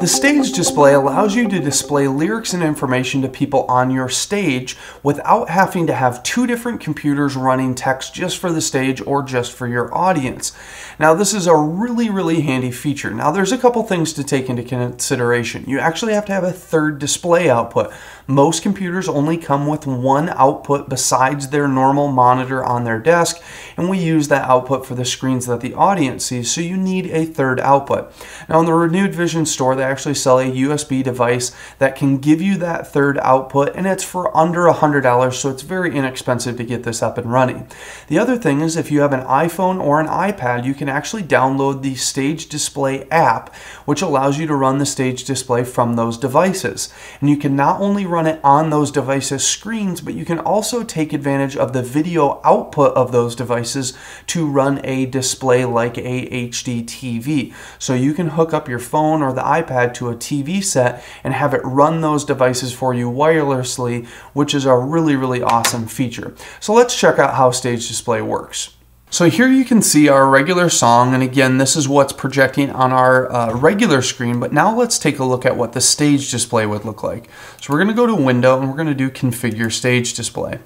The stage display allows you to display lyrics and information to people on your stage without having to have two different computers running text just for the stage or just for your audience. Now this is a really handy feature. Now there's a couple things to take into consideration. You actually have to have a third display output. Most computers only come with one output besides their normal monitor on their desk, and we use that output for the screens that the audience sees, so you need a third output. Now in the Renewed Vision store, they actually sell a USB device that can give you that third output, and it's for under $100, so it's very inexpensive to get this up and running. The other thing is, if you have an iPhone or an iPad, you can actually download the Stage Display app, which allows you to run the Stage Display from those devices. And you can not only run it on those devices' screens, but you can also take advantage of the video output of those devices to run a display like a HD TV. So you can hook up your phone or the iPad to a TV set and have it run those devices for you wirelessly, which is a really awesome feature. So let's check out how Stage Display works. So here you can see our regular song, and again, this is what's projecting on our regular screen, but now let's take a look at what the stage display would look like. So we're gonna go to Window, and we're gonna do Configure Stage Display.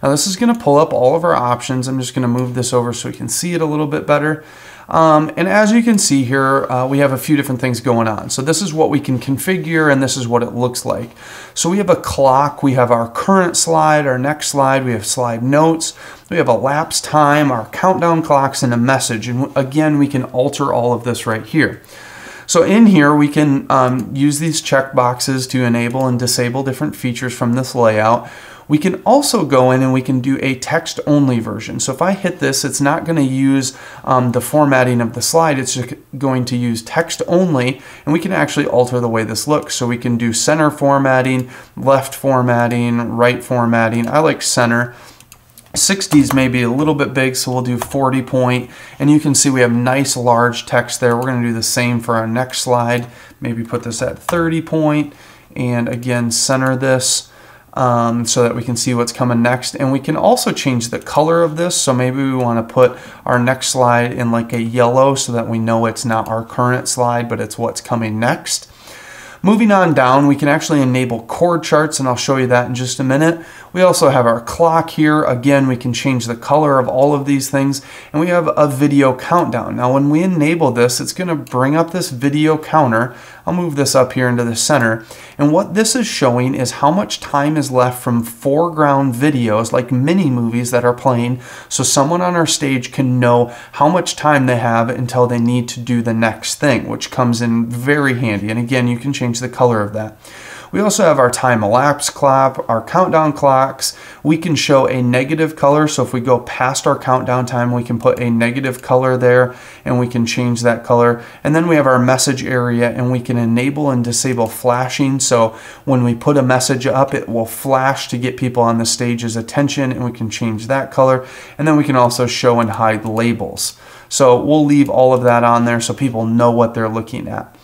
Now this is gonna pull up all of our options. I'm just gonna move this over so we can see it a little bit better. And as you can see here, we have a few different things going on. So this is what we can configure, and this is what it looks like. So we have a clock, we have our current slide, our next slide, we have slide notes, we have a lapse time, our countdown clocks, and a message. And again, we can alter all of this right here. So in here, we can use these checkboxes to enable and disable different features from this layout. We can also go in and we can do a text-only version. So if I hit this, it's not going to use the formatting of the slide. It's just going to use text only, and we can actually alter the way this looks. So we can do center formatting, left formatting, right formatting. I like center. 60s may be a little bit big, so we'll do 40 point. And you can see we have nice large text there. We're going to do the same for our next slide. Maybe put this at 30 point, and again, center this. So that we can see what's coming next. And we can also change the color of this. So maybe we want to put our next slide in like a yellow so that we know it's not our current slide, but it's what's coming next. Moving on down, we can actually enable chord charts, and I'll show you that in just a minute. We also have our clock here. Again, we can change the color of all of these things, and we have a video countdown. Now, when we enable this, it's going to bring up this video counter. I'll move this up here into the center, and what this is showing is how much time is left from foreground videos, like mini movies that are playing, so someone on our stage can know how much time they have until they need to do the next thing, which comes in very handy. And again, you can change the color of that. We also have our time elapsed clock, our countdown clocks. We can show a negative color, so if we go past our countdown time, we can put a negative color there, and we can change that color. And then we have our message area, and we can enable and disable flashing, so when we put a message up, it will flash to get people on the stage's attention, and we can change that color. And then we can also show and hide labels. So we'll leave all of that on there so people know what they're looking at.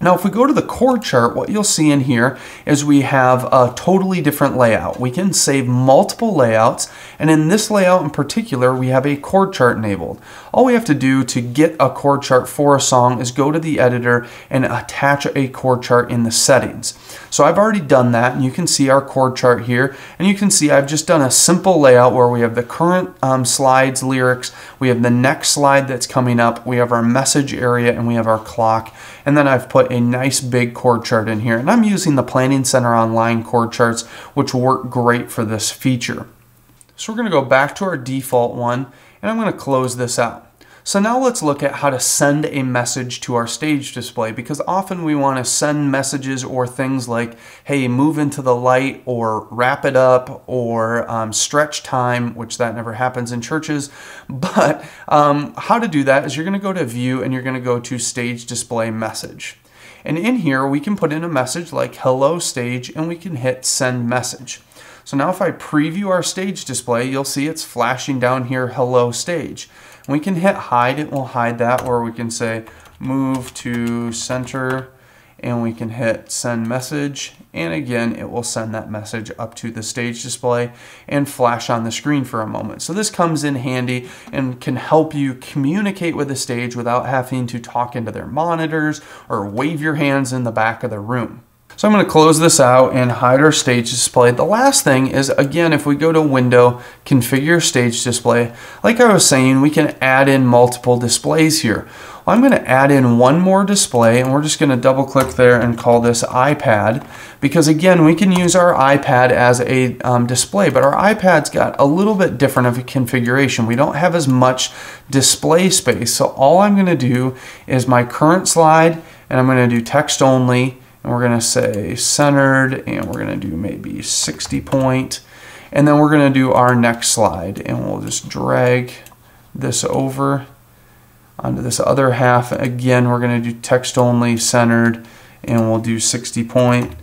Now, if we go to the chord chart, what you'll see in here is we have a totally different layout. We can save multiple layouts, and in this layout in particular, we have a chord chart enabled. All we have to do to get a chord chart for a song is go to the editor and attach a chord chart in the settings. So I've already done that, and you can see our chord chart here, and you can see I've just done a simple layout where we have the current slides, lyrics, we have the next slide that's coming up, we have our message area, and we have our clock, and then I've put a nice big chord chart in here. And I'm using the Planning Center Online chord charts, which work great for this feature. So we're going to go back to our default one, and I'm going to close this out. So now let's look at how to send a message to our stage display, because often we want to send messages or things like, hey, move into the light, or wrap it up, or stretch time, which that never happens in churches. But how to do that is you're going to go to View, and you're going to go to Stage Display Message. And in here, we can put in a message like hello stage, and we can hit send message. So now if I preview our stage display, you'll see it's flashing down here, hello stage. We can hit hide, it will hide that, or we can say move to center, and we can hit send message, and again it will send that message up to the stage display and flash on the screen for a moment. So this comes in handy and can help you communicate with the stage without having to talk into their monitors or wave your hands in the back of the room. So I'm going to close this out and hide our stage display. The last thing is, again, if we go to Window, Configure Stage Display, like I was saying, we can add in multiple displays here. Well, I'm going to add in one more display, and we're just going to double click there and call this iPad, because again, we can use our iPad as a display, but our iPad's got a little bit different of a configuration. We don't have as much display space. So all I'm going to do is my current slide, and I'm going to do text only. And we're going to say centered, and we're going to do maybe 60 point, and then we're going to do our next slide, and we'll just drag this over onto this other half. Again, we're going to do text only, centered, and we'll do 60 point,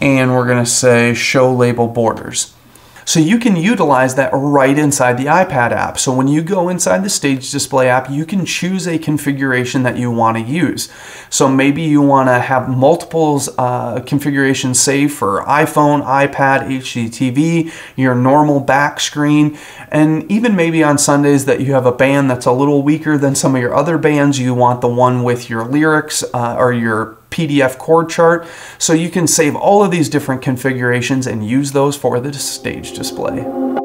and we're going to say show label borders. So you can utilize that right inside the iPad app. So when you go inside the Stage Display app, you can choose a configuration that you want to use. So maybe you want to have multiple configurations saved for iPhone, iPad, HDTV, your normal back screen, and even maybe on Sundays that you have a band that's a little weaker than some of your other bands, you want the one with your lyrics or your PDF chord chart. So you can save all of these different configurations and use those for the stage display.